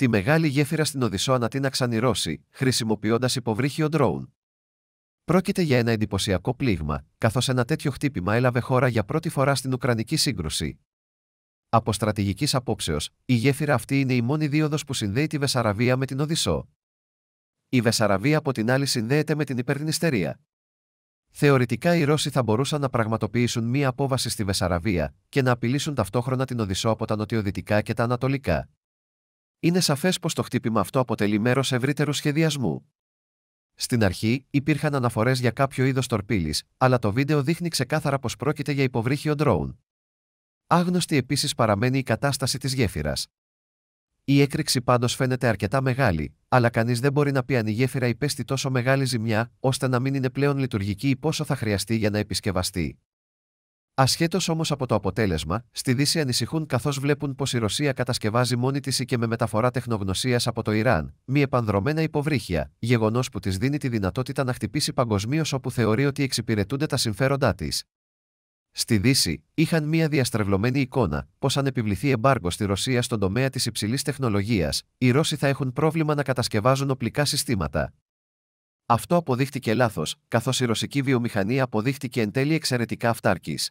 Τη μεγάλη γέφυρα στην Οδυσσό ανατείναξαν οι Ρώσοι, χρησιμοποιώντας υποβρύχιο ντρόουν. Πρόκειται για ένα εντυπωσιακό πλήγμα, καθώς ένα τέτοιο χτύπημα έλαβε χώρα για πρώτη φορά στην Ουκρανική σύγκρουση. Από στρατηγικής απόψεως, η γέφυρα αυτή είναι η μόνη δίωδος που συνδέει τη Βεσαραβία με την Οδυσσό. Η Βεσαραβία από την άλλη συνδέεται με την Υπερδνειστερία. Θεωρητικά οι Ρώσοι θα μπορούσαν να πραγματοποιήσουν μία απόβαση στη Βεσαραβία και να απειλήσουν ταυτόχρονα την Οδυσσό από τα νοτιοδυτικά και τα ανατολικά. Είναι σαφές πως το χτύπημα αυτό αποτελεί μέρος ευρύτερου σχεδιασμού. Στην αρχή υπήρχαν αναφορές για κάποιο είδος τορπίλης, αλλά το βίντεο δείχνει ξεκάθαρα πως πρόκειται για υποβρύχιο ντρόουν. Άγνωστη επίσης παραμένει η κατάσταση της γέφυρας. Η έκρηξη πάντως φαίνεται αρκετά μεγάλη, αλλά κανείς δεν μπορεί να πει αν η γέφυρα υπέστη τόσο μεγάλη ζημιά, ώστε να μην είναι πλέον λειτουργική ή πόσο θα χρειαστεί για να επισκευαστεί. Ασχέτως όμως από το αποτέλεσμα, στη Δύση ανησυχούν καθώς βλέπουν πως η Ρωσία κατασκευάζει μόνη της ή και με μεταφορά τεχνογνωσίας από το Ιράν, μη επανδρωμένα υποβρύχια, γεγονός που της δίνει τη δυνατότητα να χτυπήσει παγκοσμίως όπου θεωρεί ότι εξυπηρετούνται τα συμφέροντά της. Στη Δύση, είχαν μία διαστρεβλωμένη εικόνα πως αν επιβληθεί εμπάργκο στη Ρωσία στον τομέα της υψηλής τεχνολογίας, οι Ρώσοι θα έχουν πρόβλημα να κατασκευάζουν οπλικά συστήματα. Αυτό αποδείχτηκε λάθος, καθώς η ρωσική βιομηχανία αποδείχτηκε εν τέλει εξαιρετικά αυτάρκης.